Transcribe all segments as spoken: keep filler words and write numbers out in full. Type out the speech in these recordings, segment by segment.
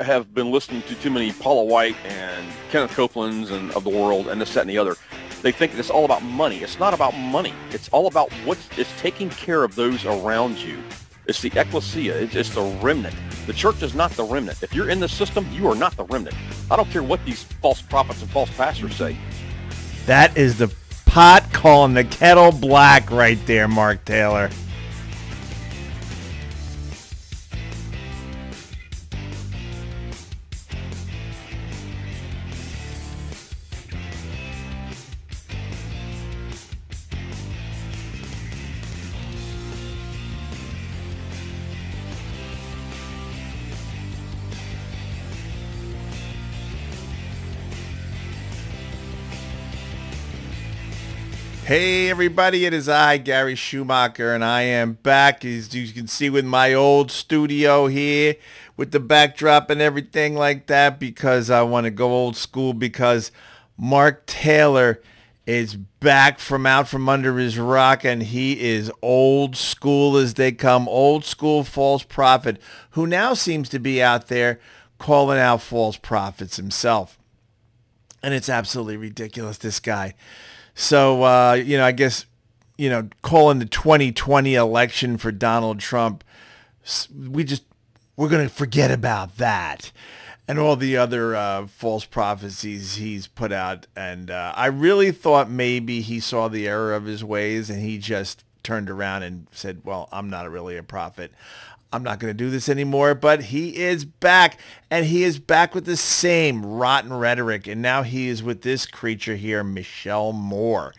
have been listening to too many Paula White and Kenneth Copelands and of the world and this, that, and the other. They think it's all about money. It's not about money. It's all about what is taking care of those around you. It's the ecclesia. It's the remnant. The church is not the remnant. If you're in the system, you are not the remnant. I don't care what these false prophets and false pastors say. That is the pot calling the kettle black right there, Mark Taylor. Hey everybody, it is I, Gary Schumacher, and I am back, as you can see, with my old studio here with the backdrop and everything like that, because I want to go old school, because Mark Taylor is back from out from under his rock, and he is old school as they come, old school false prophet, who now seems to be out there calling out false prophets himself. And it's absolutely ridiculous, this guy. So, uh, you know, I guess, you know, calling the twenty twenty election for Donald Trump, we just, we're going to forget about that and all the other uh, false prophecies he's put out. And uh, I really thought maybe he saw the error of his ways and he just turned around and said, well, I'm not really a prophet. I'm not going to do this anymore. But he is back, and he is back with the same rotten rhetoric. And now he is with this creature here, Michelle Moore,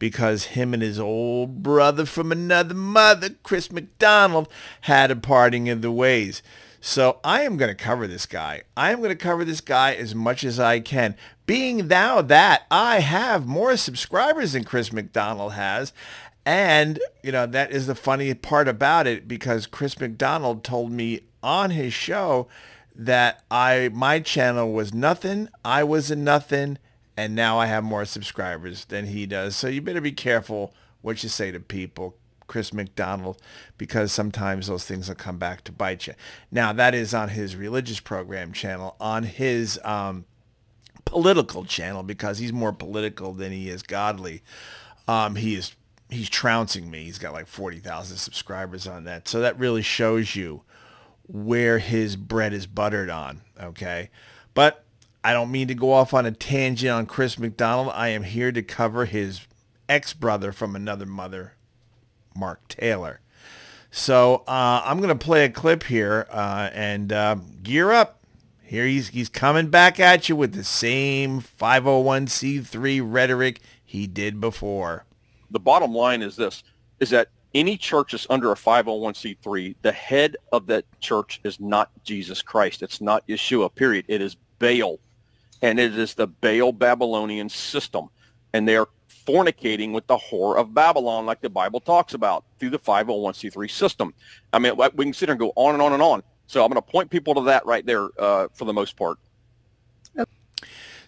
because him and his old brother from another mother, Chris McDonald, had a parting of the ways. So I am going to cover this guy. I am going to cover this guy as much as I can. Being thou that I have more subscribers than Chris McDonald has. And, you know, that is the funny part about it, because Chris McDonald told me on his show that I my channel was nothing, I was a nothing, and now I have more subscribers than he does. So you better be careful what you say to people, Chris McDonald, because sometimes those things will come back to bite you. Now, that is on his religious program channel, on his um, political channel, because he's more political than he is godly. Um, he is... He's trouncing me. He's got like forty thousand subscribers on that. So that really shows you where his bread is buttered on, okay? But I don't mean to go off on a tangent on Chris McDonald. I am here to cover his ex-brother from another mother, Mark Taylor. So uh, I'm going to play a clip here uh, and uh, gear up. Here he's, he's coming back at you with the same five oh one C three rhetoric he did before. The bottom line is this, is that any church that's under a five oh one C three, the head of that church is not Jesus Christ. It's not Yeshua, period. It is Baal, and it is the Baal Babylonian system, and they are fornicating with the whore of Babylon, like the Bible talks about, through the five oh one C three system. I mean, we can sit here and go on and on and on. So I'm going to point people to that right there uh, for the most part.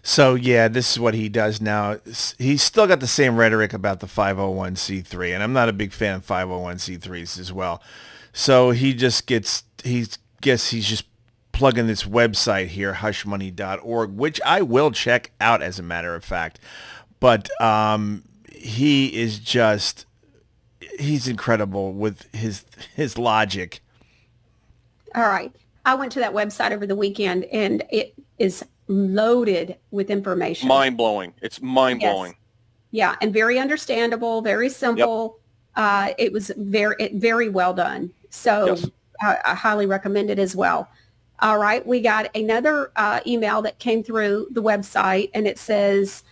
So, yeah, this is what he does now. He's still got the same rhetoric about the five oh one C three, and I'm not a big fan of five oh one C threes as well. So he just gets, he guess he's just plugging this website here, hush money dot org, which I will check out, as a matter of fact. But um, he is just, he's incredible with his his logic. All right. I went to that website over the weekend, and it is loaded with information. Mind-blowing. It's mind-blowing. Yes. Yeah, and very understandable, very simple. Yep. Uh, it was very it, very well done. So yes. I, I highly recommend it as well. All right, we got another uh, email that came through the website, and it says,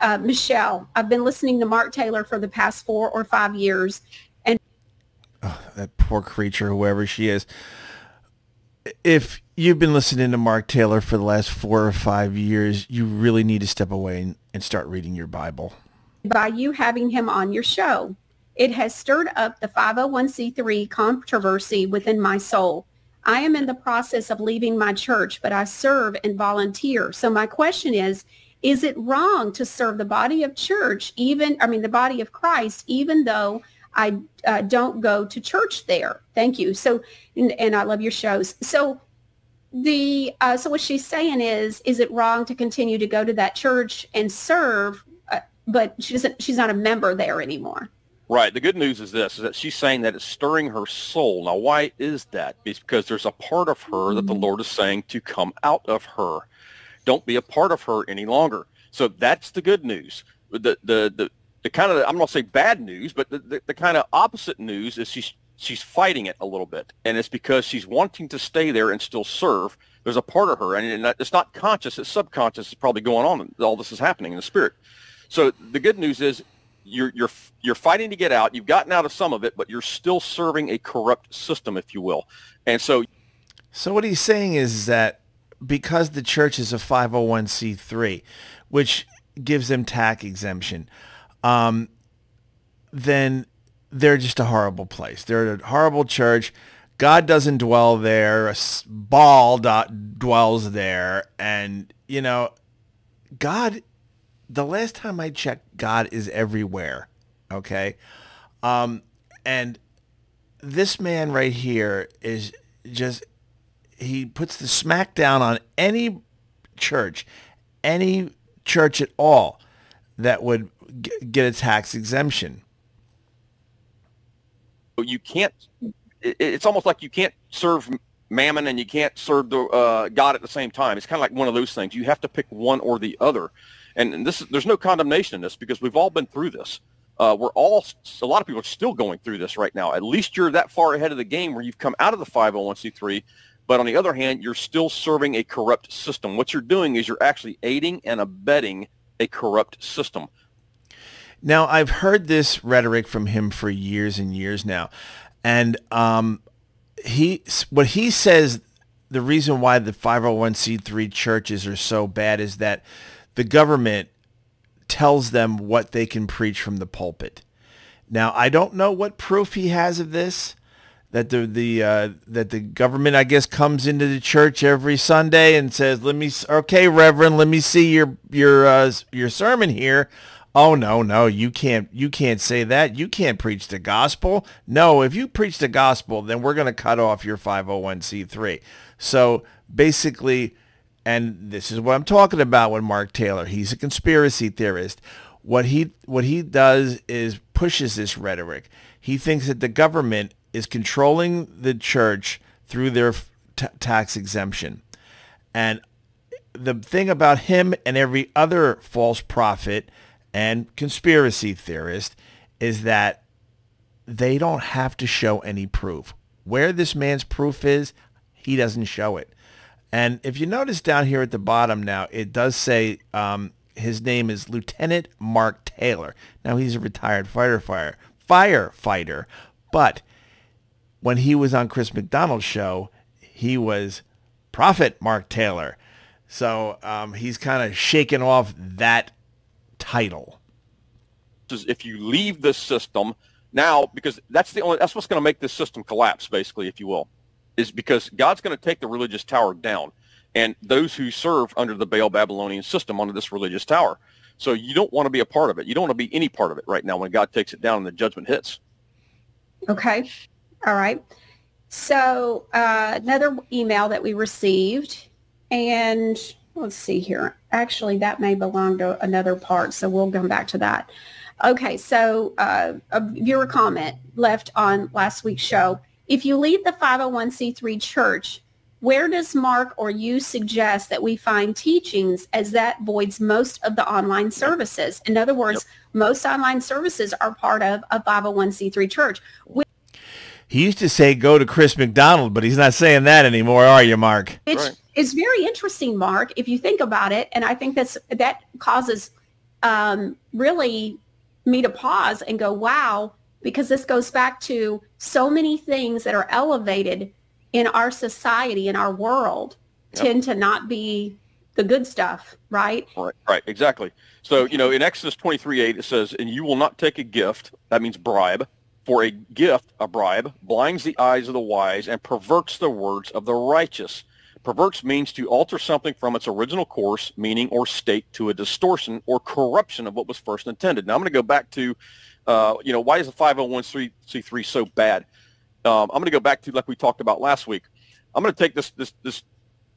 uh, Michelle, I've been listening to Mark Taylor for the past four or five years. and oh, that poor creature, whoever she is. If you've been listening to Mark Taylor for the last four or five years, you really need to step away and, and start reading your Bible. By you having him on your show, it has stirred up the five oh one C three controversy within my soul. I am in the process of leaving my church, but I serve and volunteer. So my question is, is it wrong to serve the body of church, even, I mean, the body of Christ, even though I uh, don't go to church there? Thank you. So, and, and I love your shows. So the uh, so what she's saying is, is it wrong to continue to go to that church and serve? Uh, but she doesn't, she's not a member there anymore. Right. The good news is this, is that she's saying that it's stirring her soul. Now, why is that? It's because there's a part of her mm-hmm. that the Lord is saying to come out of her. Don't be a part of her any longer. So that's the good news. The the the, the kind of, I'm not going to say bad news, but the, the, the kind of opposite news is she's she's fighting it a little bit, and it's because she's wanting to stay there and still serve. There's a part of her, and it's not conscious, it's subconscious. It's probably going on. All this is happening in the spirit. So the good news is you're you're you're fighting to get out. You've gotten out of some of it, but you're still serving a corrupt system, if you will. And so, so what he's saying is that because the church is a five oh one C three, which gives them tax exemption, um, then they're just a horrible place. They're a horrible church. God doesn't dwell there. A ball dwells there. And, you know, God, the last time I checked, God is everywhere, okay? Um, and this man right here is just, he puts the smack down on any church, any church at all that would g get a tax exemption. You can't, it's almost like you can't serve mammon and you can't serve the uh, God at the same time. It's kind of like one of those things. You have to pick one or the other. And, and this is, there's no condemnation in this because we've all been through this. Uh, we're all, a lot of people are still going through this right now. At least you're that far ahead of the game where you've come out of the five oh one C three. But on the other hand, you're still serving a corrupt system. What you're doing is you're actually aiding and abetting a corrupt system. Now, I've heard this rhetoric from him for years and years now. And um, he, what he says, the reason why the five oh one C three churches are so bad is that the government tells them what they can preach from the pulpit. Now, I don't know what proof he has of this, that the, the, uh, that the government, I guess, comes into the church every Sunday and says, "Let me, okay, Reverend, let me see your, your, uh, your sermon here." Oh, no, no, you can't, you can't say that. You can't preach the gospel. No, if you preach the gospel, then we're going to cut off your five oh one C three. So basically, and this is what I'm talking about with Mark Taylor. He's a conspiracy theorist. What he, what he does is pushes this rhetoric. He thinks that the government is controlling the church through their t tax exemption. And the thing about him and every other false prophet and conspiracy theorist is that they don't have to show any proof. Where this man's proof is, he doesn't show it. And if you notice down here at the bottom now, it does say um, his name is Lieutenant Mark Taylor. Now, he's a retired firefighter, firefighter, but when he was on Chris McDonald's show, he was Prophet Mark Taylor. So um, he's kind of shaking off that title. If you leave the system now, because that's the only, that's what's going to make this system collapse, basically, if you will, is because God's going to take the religious tower down and those who serve under the Baal Babylonian system, under this religious tower. So you don't want to be a part of it. You don't want to be any part of it right now when God takes it down and the judgment hits. Okay. All right. So uh, another email that we received, and let's see here. Actually, that may belong to another part, so we'll come back to that. Okay, so uh, a viewer comment left on last week's show. If you leave the five oh one C three church, where does Mark or you suggest that we find teachings, as that voids most of the online services? In other words, most online services are part of a five oh one C three church. We He used to say, go to Chris McDonald, but he's not saying that anymore, are you, Mark? It's, right. It's very interesting, Mark, if you think about it. And I think that's, that causes um, really me to pause and go, wow, because this goes back to so many things that are elevated in our society, in our world, yep. tend to not be the good stuff, right? Right, right, exactly. So, you know, in Exodus twenty-three eight, it says, and you will not take a gift, that means bribe, for a gift, a bribe, blinds the eyes of the wise and perverts the words of the righteous. Perverts means to alter something from its original course, meaning, or state to a distortion or corruption of what was first intended. Now, I'm going to go back to, uh, you know, why is the five oh one C three so bad? Um, I'm going to go back to, like we talked about last week. I'm going to take this, this, this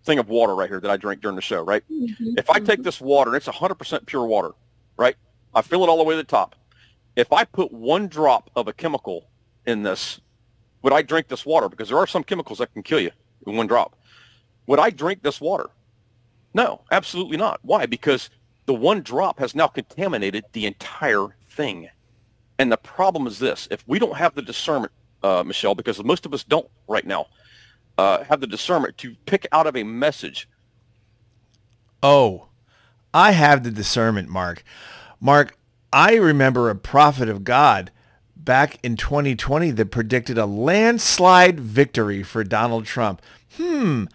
thing of water right here that I drink during the show, right? Mm-hmm. If I take this water, and it's one hundred percent pure water, right? I fill it all the way to the top. If I put one drop of a chemical in this, would I drink this water? Because there are some chemicals that can kill you in one drop. Would I drink this water? No, absolutely not. Why? Because the one drop has now contaminated the entire thing. And the problem is this. If we don't have the discernment, uh, Michelle, because most of us don't right now, uh, have the discernment to pick out of a message. Oh, I have the discernment, Mark. Mark, I remember a prophet of God back in twenty twenty that predicted a landslide victory for Donald Trump. Hmm,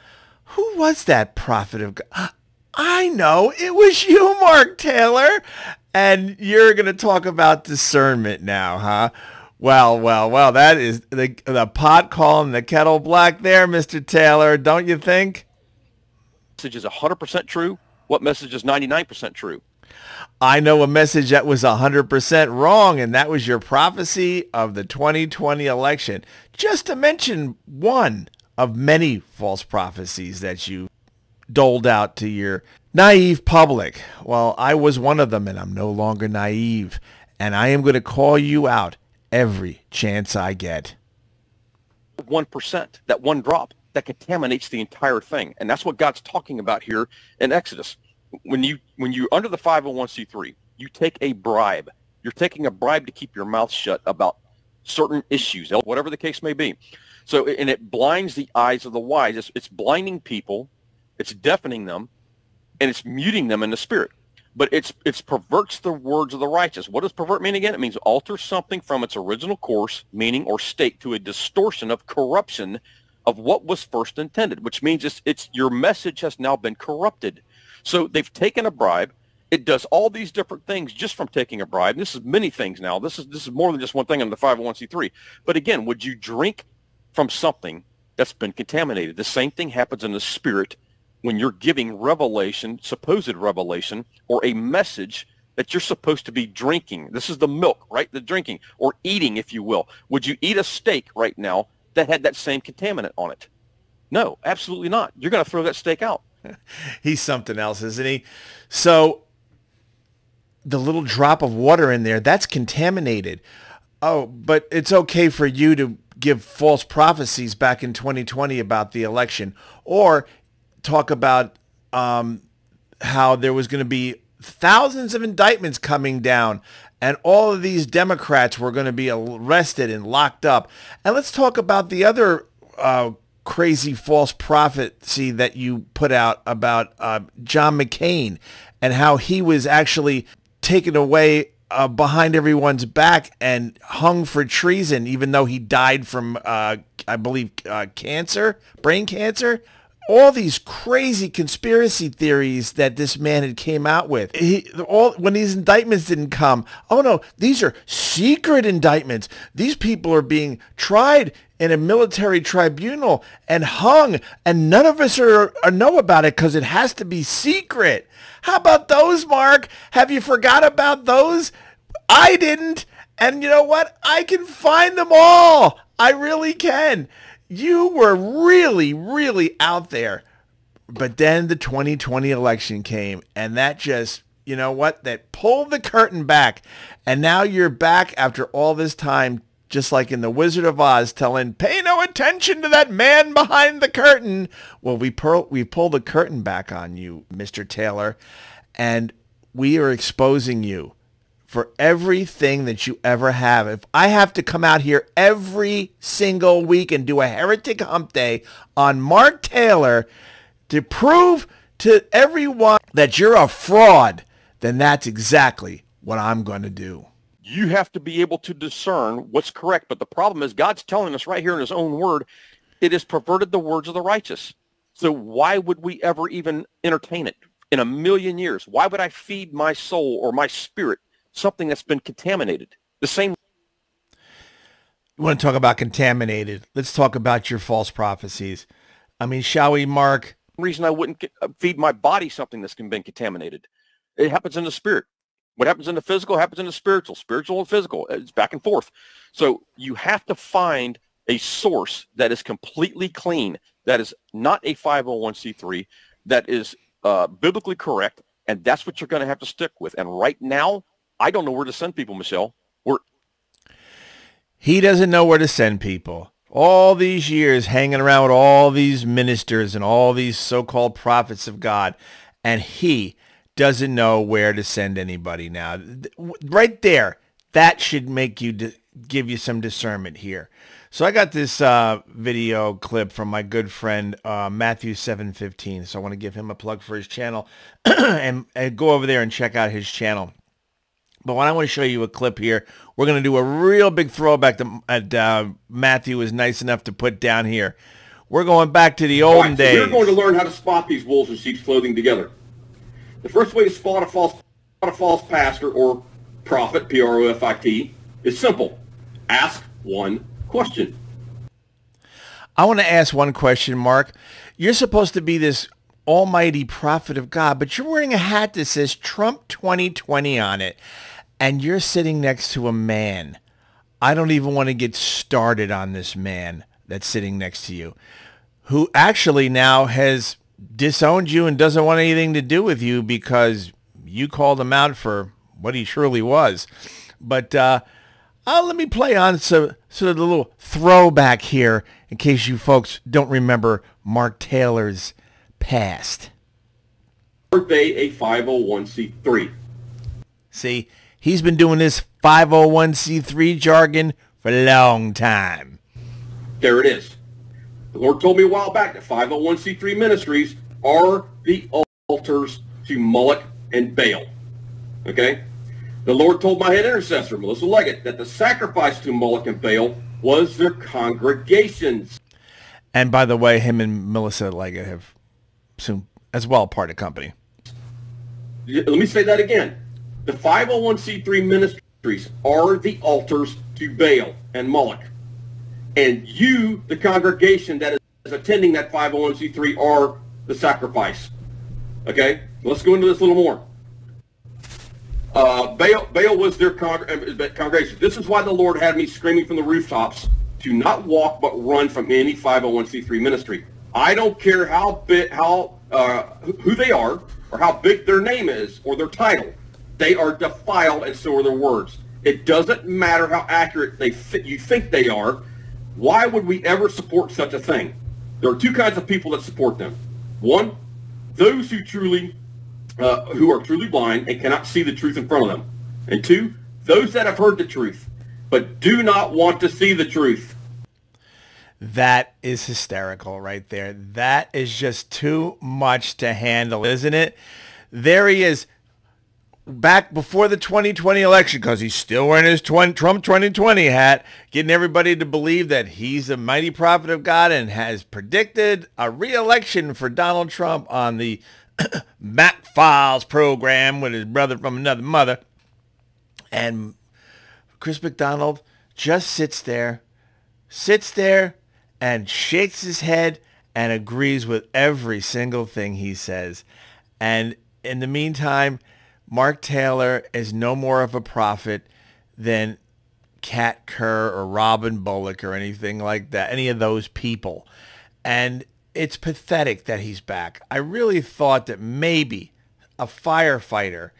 who was that prophet of God? I know, it was you, Mark Taylor. And you're going to talk about discernment now, huh? Well, well, well, that is the, the pot calling the kettle black there, Mister Taylor, don't you think? Message is one hundred percent true. What message is ninety-nine percent true? I know a message that was one hundred percent wrong, and that was your prophecy of the twenty twenty election. Just to mention one of many false prophecies that you doled out to your naive public. Well, I was one of them, and I'm no longer naive, and I am going to call you out every chance I get. one percent, that one drop, that contaminates the entire thing, and that's what God's talking about here in Exodus. When you when you're under the five oh one C three, you take a bribe. You're taking a bribe to keep your mouth shut about certain issues, whatever the case may be. So, and it blinds the eyes of the wise. It's, it's blinding people, it's deafening them, and it's muting them in the spirit. But it's it's perverts the words of the righteous. What does pervert mean again? It means alter something from its original course, meaning, or state to a distortion of corruption of what was first intended, which means it's, it's your message has now been corrupted. So they've taken a bribe. It does all these different things just from taking a bribe. This is many things now. This is this is more than just one thing under the five oh one C three. But again, would you drink from something that's been contaminated? The same thing happens in the spirit when you're giving revelation, supposed revelation, or a message that you're supposed to be drinking. This is the milk, right? The drinking or eating, if you will. Would you eat a steak right now that had that same contaminant on it? No, absolutely not. You're going to throw that steak out. He's something else, isn't he? So the little drop of water in there, that's contaminated. Oh, but it's okay for you to give false prophecies back in twenty twenty about the election, or talk about um, how there was going to be thousands of indictments coming down and all of these Democrats were going to be arrested and locked up. And let's talk about the other uh crazy false prophecy that you put out about uh, John McCain and how he was actually taken away uh, behind everyone's back and hung for treason, even though he died from, uh, I believe, uh, cancer, brain cancer. All these crazy conspiracy theories that this man had came out with. He, all, when these indictments didn't come, oh no, these are secret indictments. These people are being tried in a military tribunal and hung, and none of us are, are know about it because it has to be secret. How about those, Mark? Have you forgot about those? I didn't, and you know what? I can find them all. I really can. You were really, really out there. But then the twenty twenty election came, and that just, you know what, that pulled the curtain back. And now you're back after all this time, just like in The Wizard of Oz, telling, pay no attention to that man behind the curtain. Well, we, pearl, we pulled the curtain back on you, Mister Taylor, and we are exposing you for everything that you ever have. If I have to come out here every single week and do a heretic hump day on Mark Taylor to prove to everyone that you're a fraud, then that's exactly what I'm going to do. You have to be able to discern what's correct. But the problem is God's telling us right here in his own word, it has perverted the words of the righteous. So why would we ever even entertain it in a million years? Why would I feed my soul or my spirit something that's been contaminated? The same. You want to talk about contaminated? Let's talk about your false prophecies. I mean, shall we, Mark? Reason I wouldn't feed my body something that's been contaminated. It happens in the spirit. What happens in the physical happens in the spiritual. Spiritual and physical. It's back and forth. So you have to find a source that is completely clean. that is not a five oh one c three, that is uh, biblically correct, and that's what you're going to have to stick with. And right now, I don't know where to send people, Michelle. We're he doesn't know where to send people. All these years hanging around with all these ministers and all these so-called prophets of God, and he doesn't know where to send anybody now. Right there, that should make you give you some discernment here. So I got this uh, video clip from my good friend uh, Matthew seven fifteen, so I want to give him a plug for his channel and, and go over there and check out his channel. But what I want to show you a clip here, we're going to do a real big throwback that uh, Matthew was nice enough to put down here. We're going back to the olden days. We're going to learn how to spot these wolves in sheep's clothing together. The first way to spot a false, spot a false pastor or prophet, P R O F I T, is simple. Ask one question. I want to ask one question, Mark. You're supposed to be this almighty prophet of God, but you're wearing a hat that says Trump twenty twenty on it, and you're sitting next to a man. I don't even want to get started on this man that's sitting next to you, who actually now has disowned you and doesn't want anything to do with you because you called him out for what he surely was. But uh, I'll, let me play on some sort of a little throwback here in case you folks don't remember Mark Taylor's past. Were they a five oh one c three? See, he's been doing this five oh one c three jargon for a long time. There it is. The Lord told me a while back that five oh one c three ministries are the altars to Moloch and Baal. Okay? The Lord told my head intercessor, Melissa Leggett, that the sacrifice to Moloch and Baal was their congregations. And by the way, him and Melissa Leggett have soon as well part of company. Let me say that again. The five oh one c three ministries are the altars to Baal and Moloch. And you, the congregation that is attending that five oh one c three, are the sacrifice. Okay? Let's go into this a little more. Uh, Baal, Baal was their congr congregation. This is why the Lord had me screaming from the rooftops to not walk but run from any five oh one c three ministry. I don't care how big, how uh, who they are, or how big their name is, or their title. They are defiled, and so are their words. It doesn't matter how accurate they th you think they are. Why would we ever support such a thing? There are two kinds of people that support them. One, those who truly, uh, who are truly blind and cannot see the truth in front of them. And two, those that have heard the truth but do not want to see the truth. That is hysterical right there. That is just too much to handle, isn't it? There he is, back before the twenty twenty election, because he's still wearing his Trump twenty twenty hat, getting everybody to believe that he's a mighty prophet of God and has predicted a re-election for Donald Trump on the Matt Files program with his brother from another mother. And Chris McDonald just sits there, sits there, and shakes his head and agrees with every single thing he says. And in the meantime, Mark Taylor is no more of a prophet than Kat Kerr or Robin Bullock or anything like that, any of those people. And it's pathetic that he's back. I really thought that maybe a firefighter,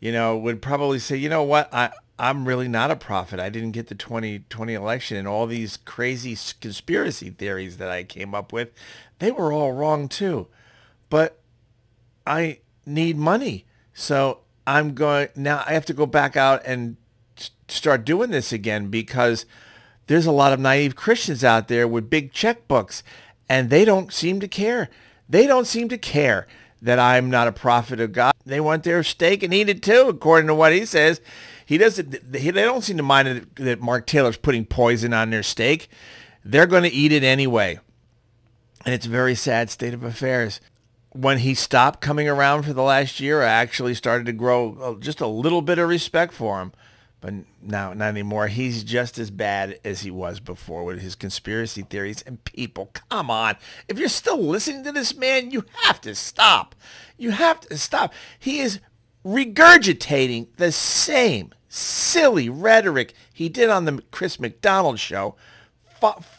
you know, would probably say, you know what, I, I'm really not a prophet. I didn't get the twenty twenty election, and all these crazy conspiracy theories that I came up with, they were all wrong too. But I need money. So I'm going, now I have to go back out and start doing this again, because there's a lot of naive Christians out there with big checkbooks, and they don't seem to care. They don't seem to care that I'm not a prophet of God. They want their steak and eat it too, according to what he says. He doesn't, they don't seem to mind that Mark Taylor's putting poison on their steak. They're going to eat it anyway. And it's a very sad state of affairs. When he stopped coming around for the last year, I actually started to grow just a little bit of respect for him. But now, not anymore. He's just as bad as he was before with his conspiracy theories. And people, come on. If you're still listening to this man, you have to stop. You have to stop. He is regurgitating the same silly rhetoric he did on the Chris McDonald show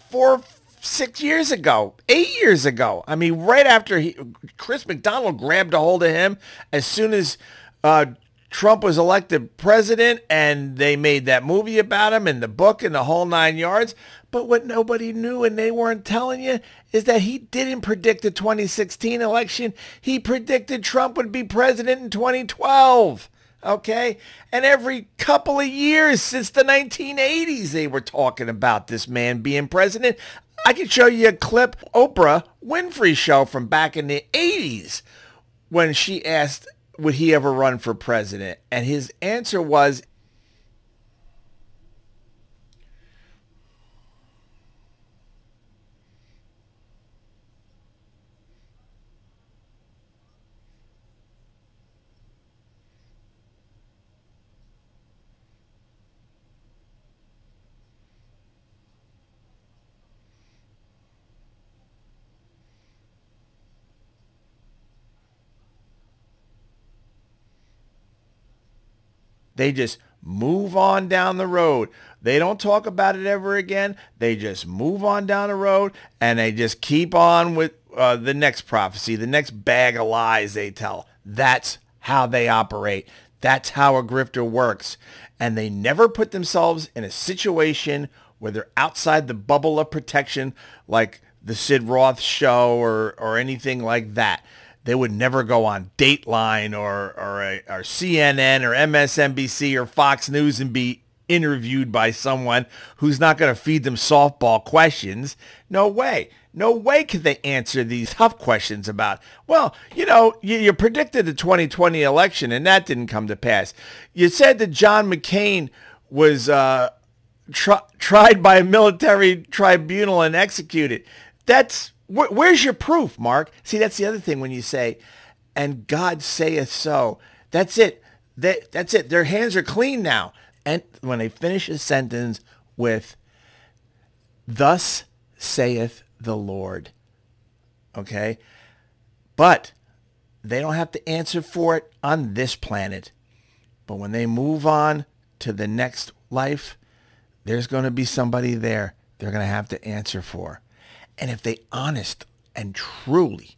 four, six years ago, eight years ago. I mean, right after he, Chris McDonald grabbed a hold of him as soon as uh, Trump was elected president, and they made that movie about him and the book and the whole nine yards. But what nobody knew and they weren't telling you is that he didn't predict the twenty sixteen election. He predicted Trump would be president in twenty twelve. Okay? And every couple of years since the nineteen eighties, they were talking about this man being president. I can show you a clip, Oprah Winfrey show from back in the eighties, when she asked, would he ever run for president? And his answer was, they just move on down the road. They don't talk about it ever again. They just move on down the road, and they just keep on with uh, the next prophecy, the next bag of lies they tell. That's how they operate. That's how a grifter works. And they never put themselves in a situation where they're outside the bubble of protection, like the Sid Roth show or, or anything like that. They would never go on Dateline or or, a, or C N N or M S N B C or Fox News and be interviewed by someone who's not going to feed them softball questions. No way. No way could they answer these tough questions about, well, you know, you, you predicted the twenty twenty election and that didn't come to pass. You said that John McCain was uh, tri tried by a military tribunal and executed. That's... Where's your proof, Mark? See, that's the other thing when you say, and God saith so. That's it. They, that's it. Their hands are clean now. And when they finish a sentence with, thus saith the Lord. Okay? But they don't have to answer for it on this planet. But when they move on to the next life, there's going to be somebody there they're going to have to answer for. And if they honest and truly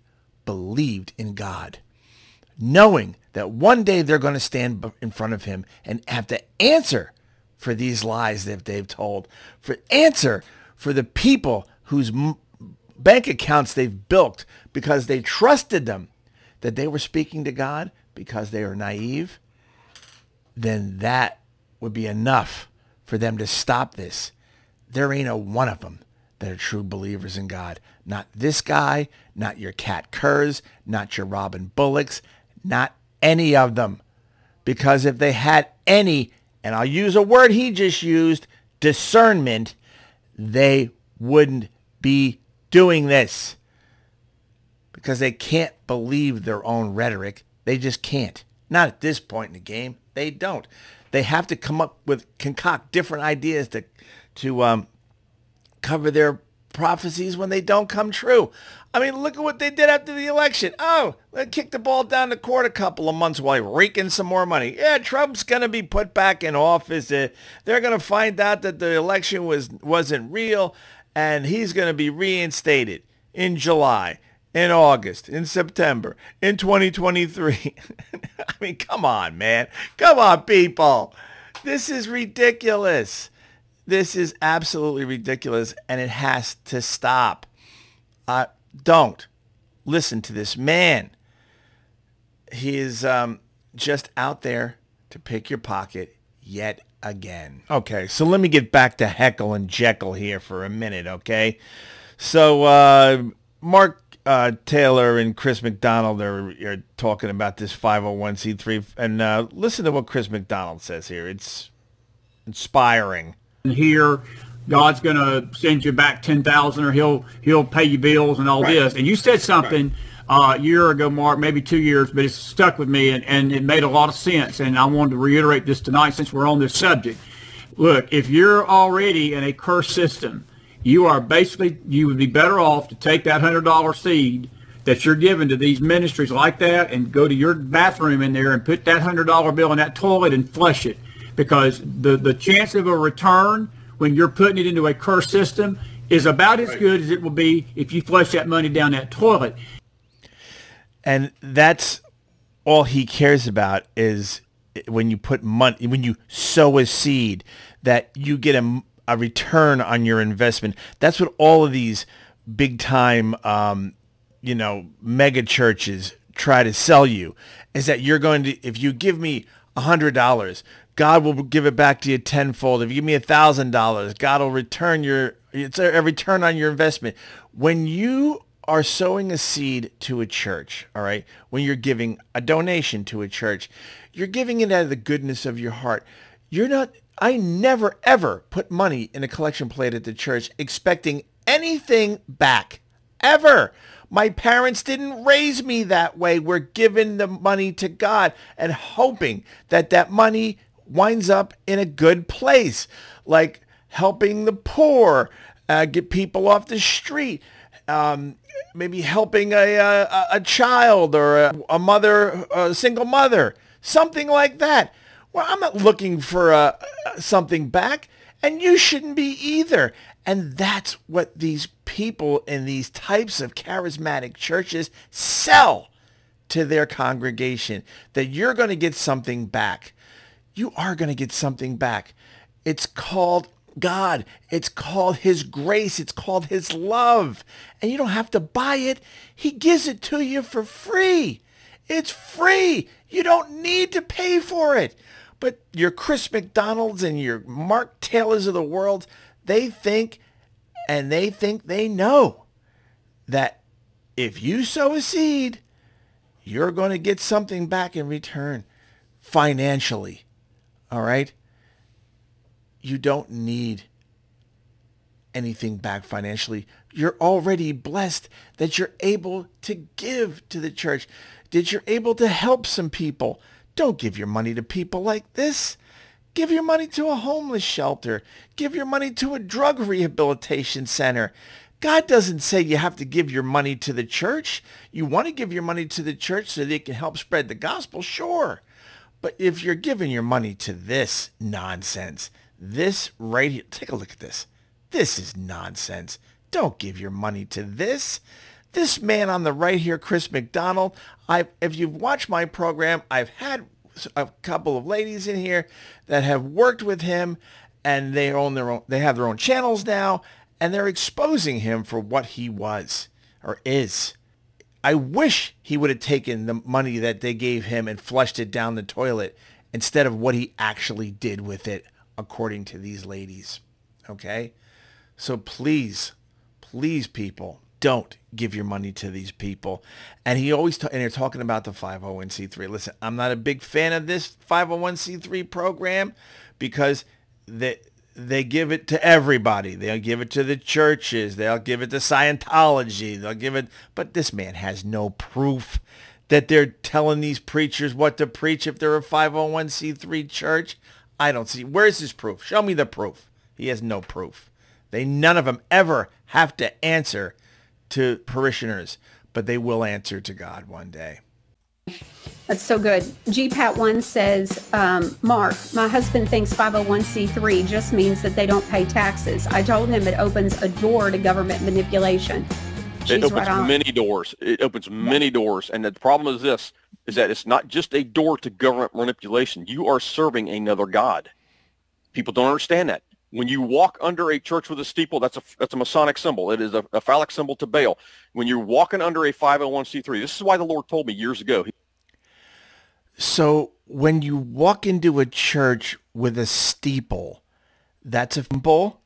believed in God, knowing that one day they're going to stand in front of him and have to answer for these lies that they've told, for answer for the people whose bank accounts they've bilked because they trusted them that they were speaking to God because they were naive, then that would be enough for them to stop this. There ain't a one of them that are true believers in God. Not this guy, not your Kat Kerrs, not your Robin Bullocks, not any of them. Because if they had any, and I'll use a word he just used, discernment, they wouldn't be doing this. Because they can't believe their own rhetoric. They just can't. Not at this point in the game. They don't. They have to come up with, concoct different ideas to, to, um, cover their prophecies when they don't come true. I mean, look at what they did after the election. Oh, they kicked the ball down the court a couple of months while raking some more money. Yeah, Trump's going to be put back in office. They're going to find out that the election was, wasn't real, and he's going to be reinstated in July, in August, in September, in twenty twenty-three. I mean, come on, man. Come on, people. This is ridiculous. This is absolutely ridiculous, and it has to stop. Uh, don't listen to this man. He is um, just out there to pick your pocket yet again. Okay, so let me get back to Heckle and Jekyll here for a minute, okay? So uh, Mark uh, Taylor and Chris McDonald are, are talking about this five oh one C three, and uh, listen to what Chris McDonald says here. It's inspiring. Here, God's going to send you back ten thousand, or He'll He'll pay you bills and all right. this. And you said something right. uh, a year ago, Mark, maybe two years, but it's stuck with me, and, and it made a lot of sense. And I wanted to reiterate this tonight since we're on this subject. Look, if you're already in a cursed system, you are basically you would be better off to take that hundred dollar seed that you're giving to these ministries like that, and go to your bathroom in there and put that hundred dollar bill in that toilet and flush it. Because the, the chance of a return when you're putting it into a cursed system is about as right. good as it will be if you flush that money down that toilet. And that's all he cares about is when you put money, when you sow a seed, that you get a, a return on your investment. That's what all of these big time, um, you know, mega churches try to sell you, is that you're going to, if you give me a hundred dollars, God will give it back to you tenfold. If you give me a thousand dollars, God will return your, it's a return on your investment. When you are sowing a seed to a church, all right, when you're giving a donation to a church, you're giving it out of the goodness of your heart. You're not, I never ever put money in a collection plate at the church expecting anything back, ever. My parents didn't raise me that way. We're giving the money to God and hoping that that money winds up in a good place, like helping the poor, uh, get people off the street, um, maybe helping a, a, a child or a, a mother, a single mother, something like that. Well, I'm not looking for uh, something back, and you shouldn't be either. And that's what these people in these types of charismatic churches sell to their congregation, that you're going to get something back. You are going to get something back. It's called God. It's called his grace. It's called his love. And you don't have to buy it. He gives it to you for free. It's free. You don't need to pay for it. But your Chris McDonalds and your Mark Taylors of the world, they think, and they think they know, that if you sow a seed, you're going to get something back in return financially. All right? You don't need anything back financially. You're already blessed that you're able to give to the church, that you're able to help some people. Don't give your money to people like this. Give your money to a homeless shelter. Give your money to a drug rehabilitation center. God doesn't say you have to give your money to the church. You want to give your money to the church so they can help spread the gospel, sure. But if you're giving your money to this nonsense, this right here, take a look at this. This is nonsense. Don't give your money to this. This man on the right here, Chris McDonald, I've, if you've watched my program, I've had a couple of ladies in here that have worked with him, and they own their own, they have their own channels now, and they're exposing him for what he was or is. I wish he would have taken the money that they gave him and flushed it down the toilet instead of what he actually did with it, according to these ladies. Okay? So please, please, people, don't give your money to these people. And he always, and they're talking about the five oh one C three. Listen, I'm not a big fan of this five oh one C three program because they, they give it to everybody. They'll give it to the churches. They'll give it to Scientology. They'll give it, but this man has no proof that they're telling these preachers what to preach if they're a five oh one C three church. I don't see, where's his proof? Show me the proof. He has no proof. They, none of them ever have to answer to parishioners, but they will answer to God one day. That's so good. G Pat one says, um, Mark, my husband thinks five oh one C three just means that they don't pay taxes. I told him it opens a door to government manipulation. She's it opens right many doors. It opens yeah. many doors. And the problem is this, is that it's not just a door to government manipulation. You are serving another God. People don't understand that. When you walk under a church with a steeple, that's a, that's a Masonic symbol. It is a, a phallic symbol to Baal. When you're walking under a five oh one C three, this is why the Lord told me years ago. So when you walk into a church with a steeple, that's a symbol?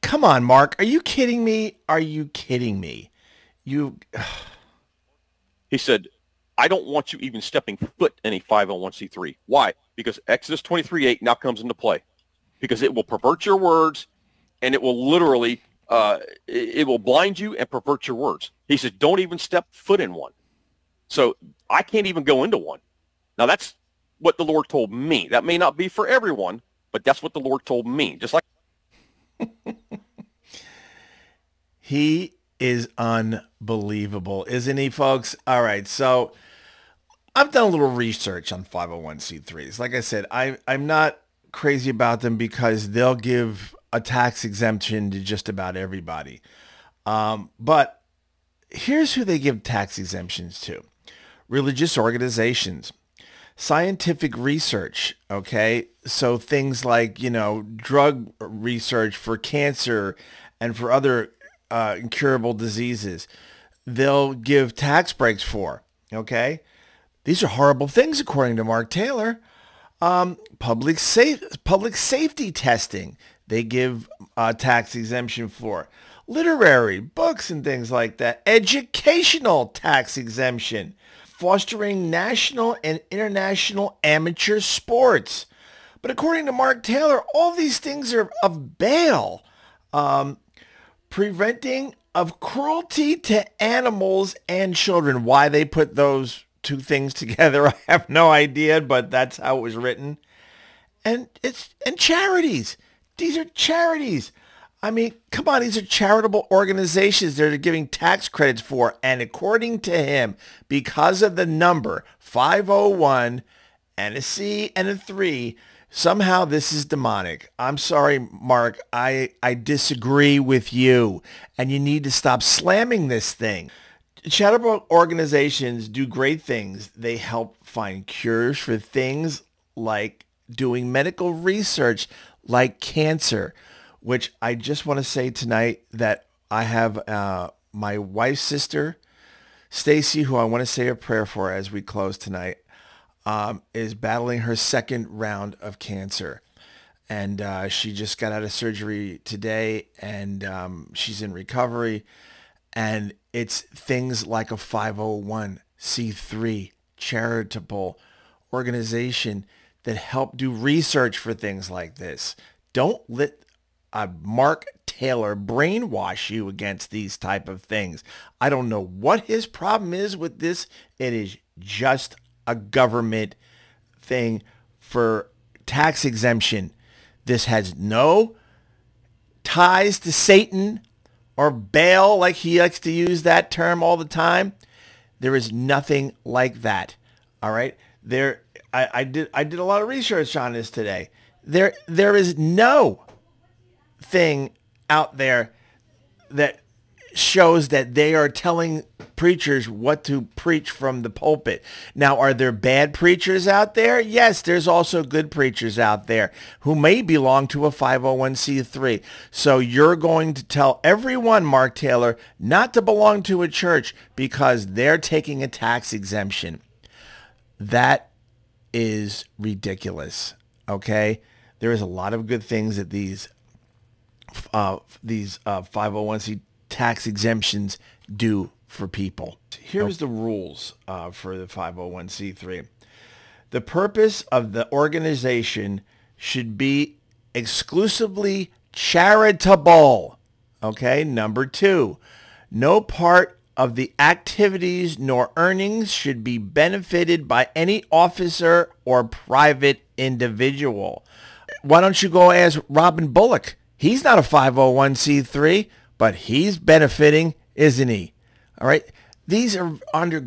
Come on, Mark. Are you kidding me? Are you kidding me? You. He said, I don't want you even stepping foot in a five oh one C three. Why? Because Exodus twenty-three eight now comes into play. Because it will pervert your words, and it will literally, uh, it will blind you and pervert your words. He says, don't even step foot in one. So I can't even go into one. Now, that's what the Lord told me. That may not be for everyone, but that's what the Lord told me. Just like he is unbelievable, isn't he, folks? All right, so I've done a little research on five oh one C threes. Like I said, I, I'm not crazy about them because they'll give a tax exemption to just about everybody. Um, but here's who they give tax exemptions to. Religious organizations, scientific research, okay? So things like, you know, drug research for cancer and for other uh, incurable diseases, they'll give tax breaks for, okay? These are horrible things, according to Mark Taylor. Um, public safe, public safety testing, they give uh, tax exemption for. Literary, books and things like that. Educational tax exemption. Fostering national and international amateur sports. But according to Mark Taylor, all these things are of bail. Um, preventing of cruelty to animals and children. Why they put those two things together, I have no idea, but that's how it was written. And it's and charities. These are charities. I mean, come on, these are charitable organizations they're giving tax credits for. And according to him, because of the number, five oh one and a C and a three, somehow this is demonic. I'm sorry, Mark. I, I disagree with you. And you need to stop slamming this thing. Charitable organizations do great things. They help find cures for things like doing medical research, like cancer. Which I just want to say tonight that I have uh, my wife's sister, Stacy, who I want to say a prayer for as we close tonight, um, is battling her second round of cancer. And uh, she just got out of surgery today, and um, she's in recovery. And it's things like a five oh one C three charitable organization that help do research for things like this. Don't let Uh, Mark Taylor brainwash you against these type of things. I don't know what his problem is with this. It is just a government thing for tax exemption. This has no ties to Satan or Baal, like he likes to use that term all the time. There is nothing like that. All right. There, I, I did. I did a lot of research on this today. There, there is no thing out there that shows that they are telling preachers what to preach from the pulpit. Now, are there bad preachers out there? Yes, there's also good preachers out there who may belong to a five oh one C three. So you're going to tell everyone, Mark Taylor, not to belong to a church because they're taking a tax exemption. That is ridiculous, okay? There is a lot of good things that these Uh, these uh, five oh one C tax exemptions do for people. Here's the rules uh, for the five oh one C three. The purpose of the organization should be exclusively charitable. Okay, number two, no part of the activities nor earnings should be benefited by any officer or private individual. Why don't you go ask Robin Bullock? He's not a five oh one C three, but he's benefiting, isn't he? All right. These are under,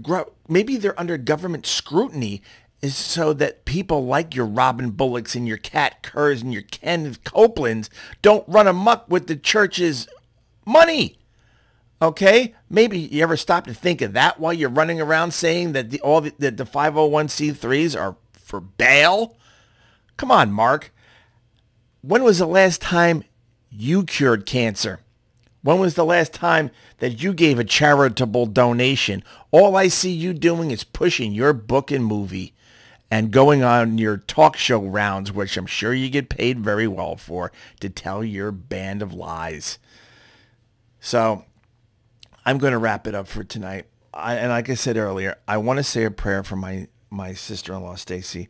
maybe they're under government scrutiny is so that people like your Robin Bullocks and your Kat Kerrs and your Kenneth Copelands don't run amok with the church's money. Okay. Maybe you ever stop to think of that while you're running around saying that the, all the, that the five oh one C threes are for bail. Come on, Mark. When was the last time you cured cancer? When was the last time that you gave a charitable donation? All I see you doing is pushing your book and movie and going on your talk show rounds, which I'm sure you get paid very well for, to tell your band of lies. So I'm going to wrap it up for tonight. I, and like I said earlier, I want to say a prayer for my, my sister-in-law, Stacy,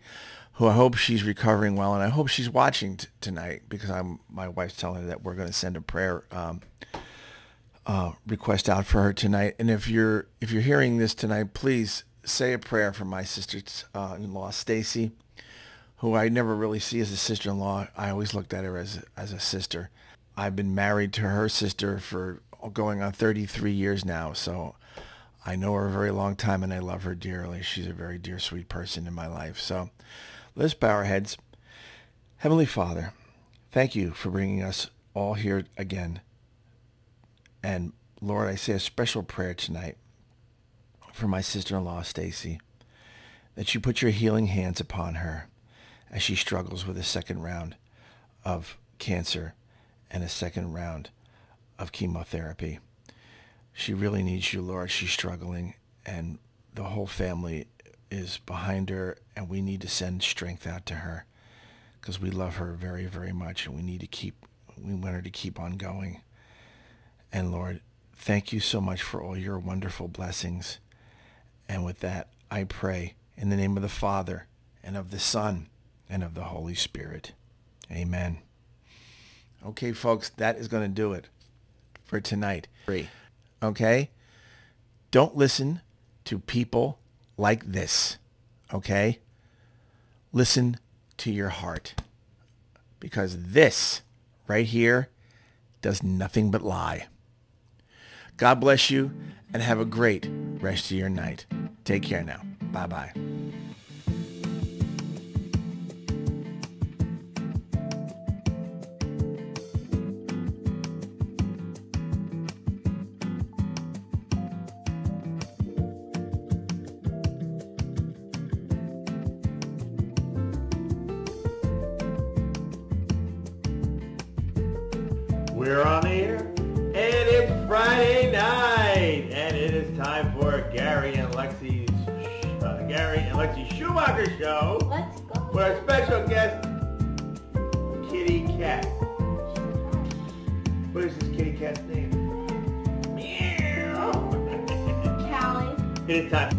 who I hope she's recovering well, and I hope she's watching t tonight because I'm my wife's telling her that we're going to send a prayer um, uh, request out for her tonight. And if you're if you're hearing this tonight, please say a prayer for my sister-in-law uh, Stacy, who I never really see as a sister-in-law. I always looked at her as as a sister. I've been married to her sister for going on thirty-three years now, so I know her a very long time, and I love her dearly. She's a very dear, sweet person in my life. So let's bow our heads. Heavenly Father, thank you for bringing us all here again. And Lord, I say a special prayer tonight for my sister-in-law, Stacy, that you put your healing hands upon her as she struggles with a second round of cancer and a second round of chemotherapy. She really needs you, Lord. She's struggling, and the whole family is behind her, and we need to send strength out to her because we love her very, very much, and we need to keep, we want her to keep on going. And Lord, thank you so much for all your wonderful blessings. And with that, I pray in the name of the Father and of the Son and of the Holy Spirit. Amen. Okay, folks, that is going to do it for tonight. Okay? Don't listen to people like this, okay? Listen to your heart, because this right here does nothing but lie. God bless you, and have a great rest of your night. Take care now. Bye-bye. Show. Let's go. Where a special guest, Kitty Cat. What is this Kitty Cat's name? Meow. Callie. It is time.